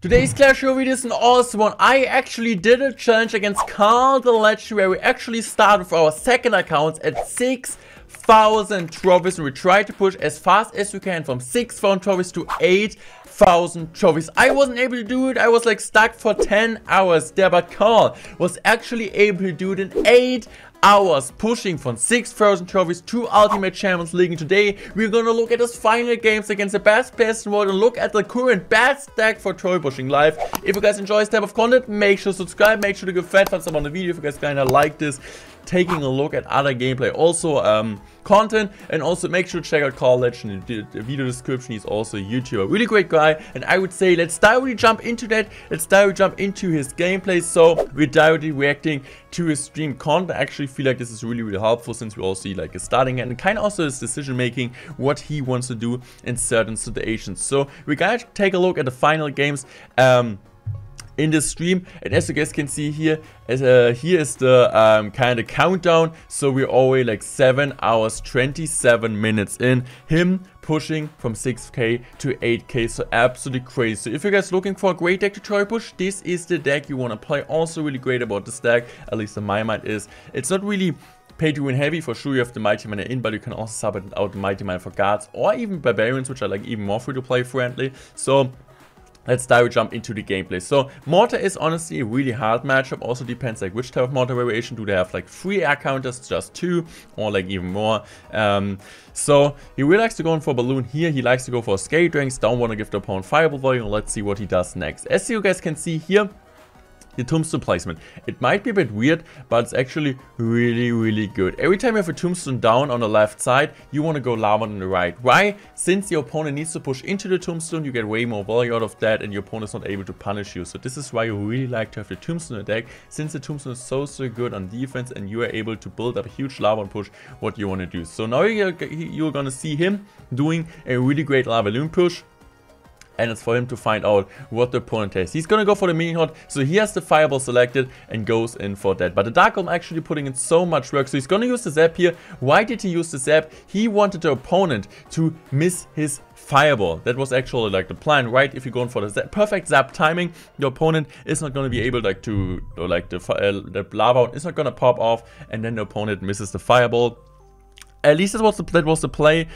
Today's Clash Royale video is an awesome one. I actually did a challenge against Karl the Legendary where we actually started with our second accounts at 6,000 trophies and we tried to push as fast as we can from 6,000 trophies to 8,000 trophies. I wasn't able to do it. I was like stuck for 10 hours there, but Karl was actually able to do it in 8 hours, pushing from 6,000 trophies to Ultimate Champions League. And today we're gonna look at his final games against the best players in the world and look at the current best stack for trophy pushing live. If you guys enjoy this type of content, make sure to subscribe, make sure to give fat thumbs up on the video if you guys kinda like this, taking a look at other gameplay, also content, and also make sure to check out Karl Legend in the video description. He's also a YouTuber, really great guy, and I would say let's directly jump into that. Let's directly jump into his gameplay. So we're directly reacting to his stream content. I actually feel like this is really helpful since we all see like his starting and kind of also his decision making, what he wants to do in certain situations. So we're gonna take a look at the final games in this stream, and as you guys can see here, here is the kind of countdown. So we're already like 7 hours 27 minutes in, him pushing from 6k to 8k, so absolutely crazy. So if you guys are looking for a great deck to try push, this is the deck you want to play. Also really great about this deck, at least in my mind, is it's not really pay to win heavy. For sure you have the Mighty Miner in, but you can also sub it out the Mighty Miner for guards or even Barbarians, which are like even more free to play friendly. So let's dive jump into the gameplay. So Mortar is honestly a really hard matchup. Also depends like which type of Mortar variation. Do they have like 3 air counters, just 2, or like even more? So he really likes to go in for Balloon here. He likes to go for Skate Drinks. Don't want to give the opponent Fireball volume. Let's see what he does next. As you guys can see here, the Tombstone placement. It might be a bit weird, but it's actually really good. Every time you have a Tombstone down on the left side, you want to go lava on the right. Why? Since your opponent needs to push into the Tombstone, you get way more value out of that, and your opponent is not able to punish you. So this is why you really like to have the Tombstone attack, since the Tombstone is so good on defense, and you are able to build up a huge lava and push what you want to do. So now you're gonna see him doing a really great lava loom push, and it's for him to find out what the opponent has. He's gonna go for the mini hot, so he has the Fireball selected and goes in for that. But the Dark Elm actually putting in so much work, so he's gonna use the Zap here. Why did he use the Zap? He wanted the opponent to miss his Fireball. That was actually like the plan, right? If you're going for the zap, perfect zap timing, your opponent is not going to be able like to, or like the lava is not going to pop off, and then the opponent misses the Fireball. At least that was the play.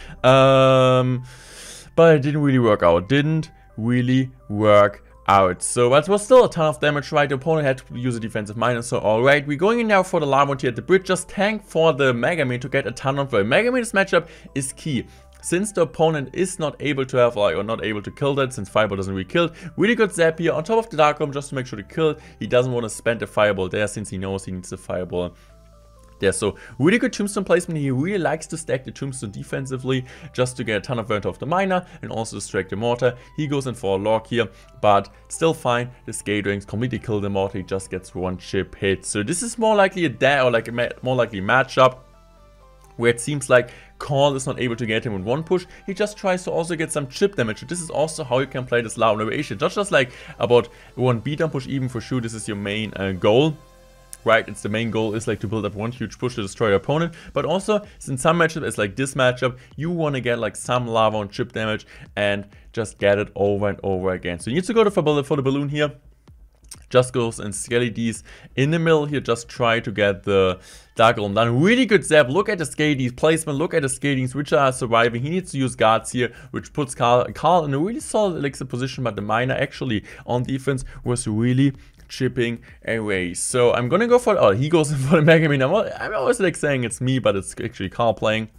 But it didn't really work out. So that was still a ton of damage, right? The opponent had to use a defensive miner. So alright, we're going in now for the lava tier at the bridge. Just tank for the Mega Man to get a ton of value. Mega Man's matchup is key, since the opponent is not able to have, or not able to kill that, since Fireball doesn't really kill. Really good Zap here on top of the Dark Room just to make sure to kill. He doesn't want to spend the Fireball there since he knows he needs the Fireball. Yeah, so really good Tombstone placement. He really likes to stack the Tombstone defensively just to get a ton of burnt off the Miner and also distract the Mortar. He goes in for a lock here, but still fine. The Skate Rings completely kill the Mortar. He just gets one chip hit. So this is more likely a matchup where it seems like Karl is not able to get him in one push. He just tries to also get some chip damage. This is also how you can play this loud variation. Not just like about one beatdown push, even for sure this is your main goal. Right, it's the main goal is like to build up one huge push to destroy your opponent, but also in some matchup is like this matchup, you want to get like some lava and chip damage and just get it over and over again. So you need to go to for the Balloon here, just goes and Skelly D's in the middle here, just try to get the Dark Elm done. Really good Zap. Look at the Skating's placement. Look at the Skating's, which are surviving. He needs to use guards here, which puts Karl in a really solid elixir position, but the Miner actually on defense was really chipping away. So I'm gonna go for, oh, he goes for the Mega Man. I'm always like saying it's me, but it's actually Karl playing.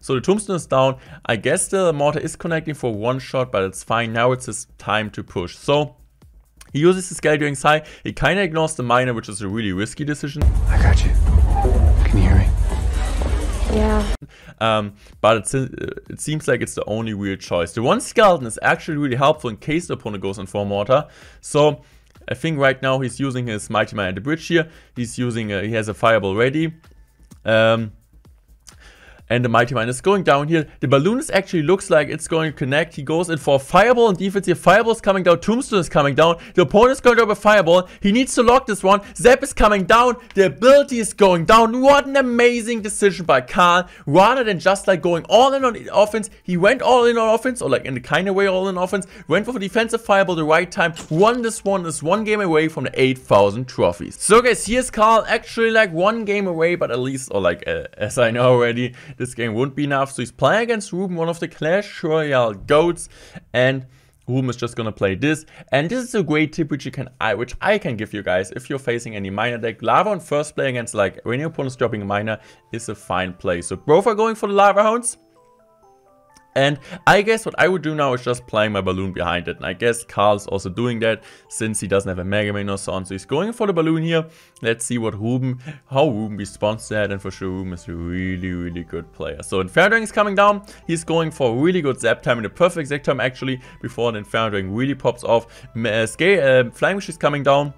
So the Tombstone is down. I guess the Mortar is connecting for one shot, but it's fine. Now it's his time to push. So he uses the Skelly Drinks high. He kind of ignores the Miner, which is a really risky decision. I got you. Can you hear me? Yeah. But it seems like it's the only real choice. The one Skeleton is actually really helpful in case the opponent goes in for Mortar. So I think right now he's using his Mighty Man at the bridge here. He's using, he has a Fireball ready. and the Mighty Miner is going down here. The balloon is actually looks like it's going to connect. He goes in for a fireball and defense here. Fireball is coming down. Tombstone is coming down. The opponent is going to have a fireball. He needs to lock this one. Zap is coming down. The ability is going down. What an amazing decision by Karl. Rather than just like going all in on offense, he went all in on offense, or like in the kind of way all in offense, went for the defensive fireball the right time, won this one, is one game away from the 8,000 trophies. So guys, here's Karl, actually like one game away, but at least, or like as I know already, this game wouldn't be enough. So he's playing against Ruben, one of the Clash Royale goats, and Ruben is just gonna play this. And this is a great tip which you can, I can give you guys if you're facing any Miner deck. Lava on first play against, like when your opponent's dropping a Miner, is a fine play. So both are going for the Lava Hounds. And I guess what I would do now is just playing my balloon behind it. And I guess Karl's also doing that since he doesn't have a Mega Man or so on. So he's going for the balloon here. Let's see what Ruben, how Ruben responds to that. And for sure Ruben is a really, really good player. So Inferno Dragon is coming down. He's going for a really good zap time, and the perfect zap time actually before the Inferno Dragon really pops off. Flying Wish is coming down.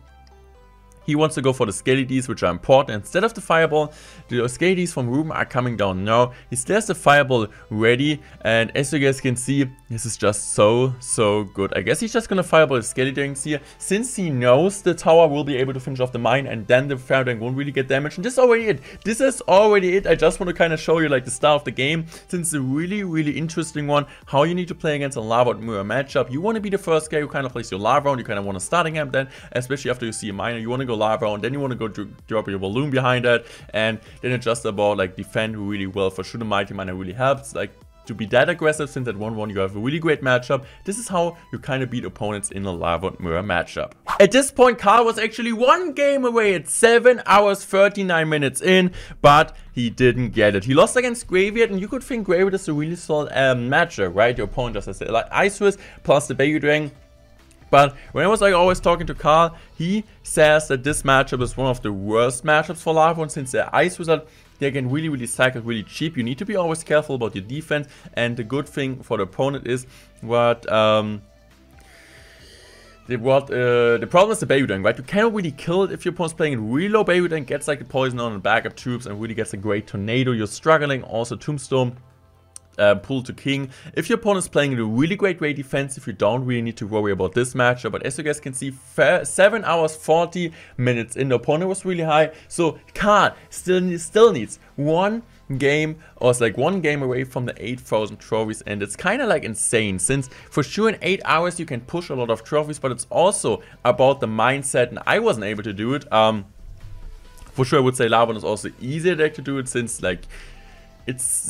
He wants to go for the Scaly Ds, which are important. Instead of the Fireball, the Scaly Ds from Ruben are coming down now. He still has the Fireball ready. And as you guys can see, this is just so, so good. I guess he's just going to Fireball the Scaly Dragons here. Since he knows the tower will be able to finish off the mine, and then the Fire Dragon won't really get damaged. And this is already it. This is already it. I just want to kind of show you like the start of the game. Since it's a really, really interesting one, how you need to play against a Lava and Mirror matchup. You want to be the first guy who kind of plays your Lava round. You kind of want to starting him then, especially after you see a Miner. You want to go Lava round, then you want to go to drop your balloon behind that, and then it's just about like defend really well. For sure the Mighty Miner really helps like to be that aggressive, since at 1-1 you have a really great matchup. This is how you kind of beat opponents in a Lava and Mirror matchup. At this point, Karl was actually one game away at 7 hours 39 minutes in, but he didn't get it. He lost against Graveyard, and you could think Graveyard is a really solid matchup, right? Your opponent just has like Ice plus the Baby Dragon. But when I was like always talking to Karl, he says that this matchup is one of the worst matchups for Lava, and since they're Ice Wizard, they can really, really cycle really cheap. You need to be always careful about your defense, and the good thing for the opponent is what the problem is the Baby Dragon, right? You cannot really kill it if your opponent's playing it really low. Baby Dragon gets like the poison on and backup troops and really gets a great tornado. You're struggling, also Tombstone. Pull to King. If your opponent is playing in a really great way defensive, you don't really need to worry about this matchup. But as you guys can see, 7 hours 40 minutes in, the opponent was really high. So Karl still needs one game, or it's like one game away from the 8,000 trophies, and it's kind of like insane, since for sure in 8 hours you can push a lot of trophies, but it's also about the mindset, and I wasn't able to do it. For sure I would say Lava is also easier deck to do it, since like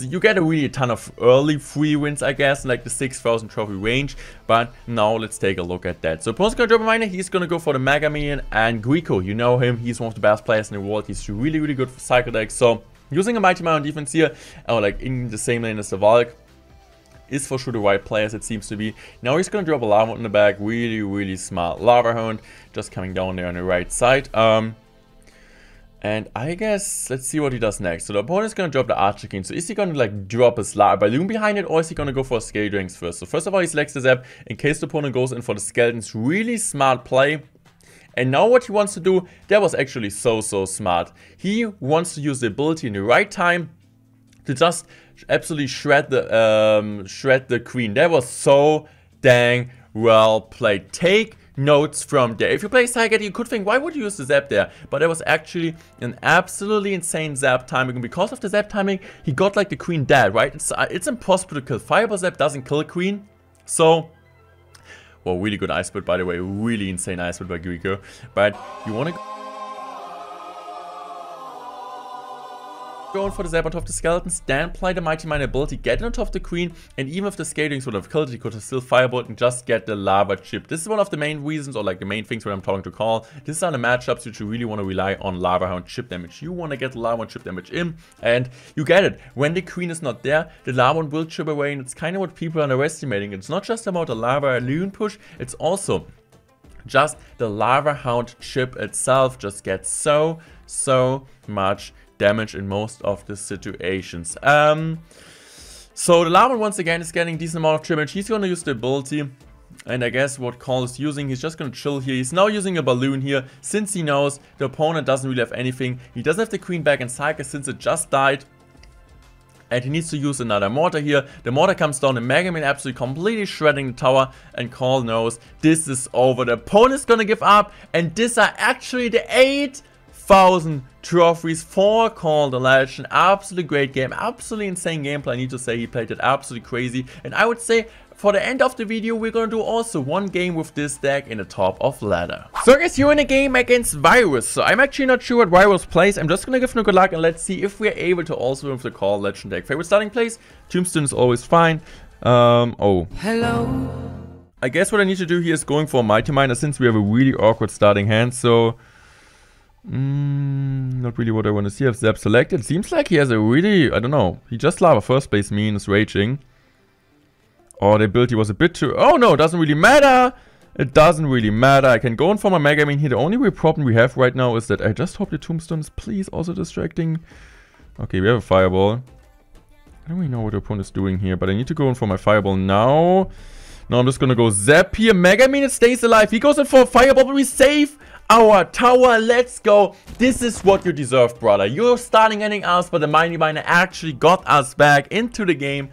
you get a really ton of early free wins, I guess, in like the 6,000 trophy range. But now let's take a look at that. So opponent's gonna drop a Miner, he's gonna go for the Mega Minion, and Greco, you know him, he's one of the best players in the world, he's really, really good for cycle decks. So using a Mighty Miner on defense here, or like in the same lane as the Valk, is for sure the right play, as it seems to be. Now he's gonna drop a Lava Hound in the back, really, really smart Lava Hound, just coming down there on the right side. And I guess, let's see what he does next. So the opponent is going to drop the Archer King. So is he going to like drop his balloon behind it, or is he going to go for Scaly Dragons first? So first of all, he selects the Zap in case the opponent goes in for the Skeletons. Really smart play. And now what he wants to do, that was actually so, so smart. He wants to use the ability in the right time to just absolutely shred the Queen. That was so dang well played. Take notes from there. If you play Psychic, you could think, why would you use the Zap there? But it was actually an absolutely insane Zap timing. And because of the Zap timing, he got like the Queen dead, right? It's impossible to kill. Fireball Zap doesn't kill a Queen. So, well, really good Ice Bird, by the way. Really insane Ice Bird by Greco. But you want to go on for the Zap on top of the Skeletons, then play the Mighty Miner ability, get it on top of the Queen, and even if the Skeletons would have killed it, he could have still Firebolt and just get the Lava chip. This is one of the main reasons, or like the main things when I'm talking to Karl. These are the matchups which you really want to rely on Lava Hound chip damage. You want to get the Lava Hound chip damage in, and you get it. When the Queen is not there, the Lava Hound will chip away, and it's kind of what people are underestimating. It's not just about the Lava Loon push, it's also just the Lava Hound chip itself just gets so, so much damage in most of the situations. So the Lava once again is getting a decent amount of damage. He's gonna use the ability, and I guess what Karl is using, he's just gonna chill here. He's now using a balloon here, since he knows the opponent doesn't really have anything. He doesn't have the Queen back in cycle, since it just died. and he needs to use another mortar here. The mortar comes down and Mega Man absolutely completely shredding the tower, and Karl knows this is over. The opponent is gonna give up, and these are actually the 8,000 trophies for Karl the Legend. Absolutely great game, absolutely insane gameplay. I need to say, he played it absolutely crazy, and I would say for the end of the video, we're gonna do also one game with this deck in the top of ladder. So guys, you're in a game against Virus. So I'm actually not sure what Virus plays. I'm just gonna give him a good luck and let's see if we're able to also win with the Karl Legend deck. Favorite starting place? Tombstone is always fine. Hello. I guess what I need to do here is going for a Mighty Miner since we have a really awkward starting hand. So, not really what I want to see. I have Zap selected. Seems like he has a really, I don't know. He just lava first base me and is raging. Oh, the ability was a bit too... Oh no, it doesn't really matter. It doesn't really matter. I can go in for my Mega Man here. The only real problem we have right now is that I just hope the Tombstone is please also distracting. Okay, we have a Fireball. I don't really know what the opponent is doing here, but I need to go in for my Fireball now. Now I'm just gonna go Zap here. Mega Man, it stays alive. He goes in for a Fireball, but we save our tower. Let's go. This is what you deserve, brother. You're starting ending us, but the Mighty Miner actually got us back into the game,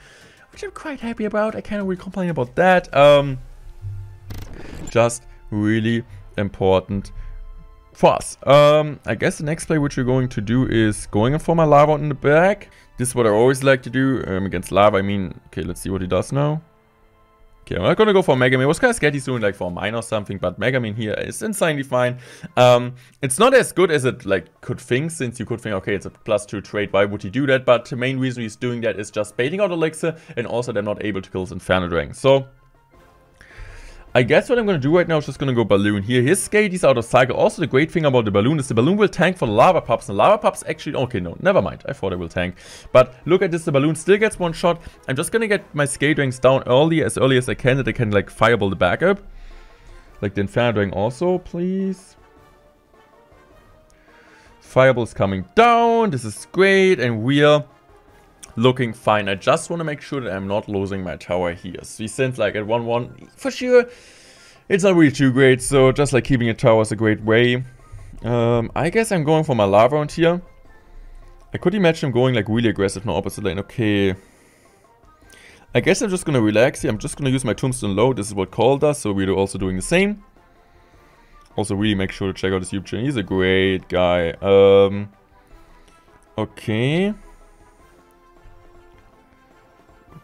which I'm quite happy about. I can't really complain about that. Just really important for us. I guess the next play which we're going to do is going in for my lava in the back. This is what I always like to do against lava. I mean, okay, let's see what he does now. Okay, I'm not gonna go for Mega Man. I was kind of scared he's doing like for a mine or something, but Mega Man here is insanely fine. It's not as good as it like could think, since you could think, okay, it's a +2 trade, why would he do that? But the main reason he's doing that is just baiting out Elixir, and also they're not able to kill his Inferno Dragon. So I guess what I'm gonna do right now is just gonna go Balloon here. His Skate is out of cycle. Also, the great thing about the Balloon is the Balloon will tank for the Lava Pups. And Lava Pups actually... Okay, no, never mind. I thought I will tank. But look at this. The Balloon still gets one shot. I'm just gonna get my Skate Dragons down early as I can, that I can, like, Fireball the backup. Like the Inferno Dragon also, please. Fireball is coming down. This is great. And we're looking fine. I just want to make sure that I'm not losing my tower here. So we sent like at 1-1 for sure. It's not really too great, so just like keeping a tower is a great way. I guess I'm going for my lava round here. I could imagine him going like really aggressive now opposite lane. Okay, I guess I'm just gonna relax here. I'm just gonna use my Tombstone low. This is what Karl does, so we're also doing the same. Also really make sure to check out his YouTube channel. He's a great guy. Okay.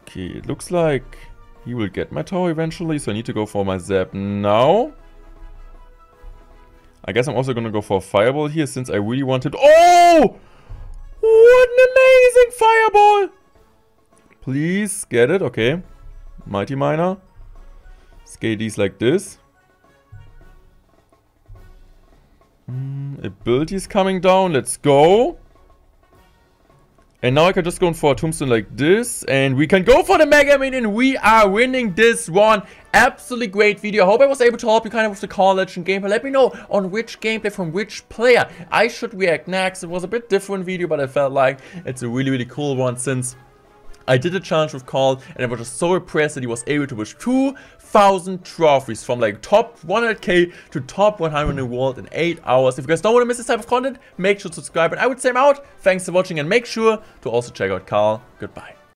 Okay, it looks like he will get my tower eventually, so I need to go for my Zap now. I guess I'm also gonna go for a Fireball here, since I really wanted... Oh! What an amazing Fireball! Please get it, okay. Mighty Miner. Scale these like this. Abilities coming down, let's go. And now I can just go in for a Tombstone like this, and we can go for the Mega Man, and we are winning this one. Absolutely great video. I hope I was able to help you kind of with the Karl Legend gameplay. Let me know on which gameplay from which player I should react next. It was a bit different video, but I felt like it's a really, really cool one, since I did a challenge with Karl, and I was just so impressed that he was able to push 2,000 trophies from like top 100k to top 100 in the world in 8 hours. If you guys don't want to miss this type of content, make sure to subscribe. And I would say I'm out. Thanks for watching, and make sure to also check out Karl. Goodbye.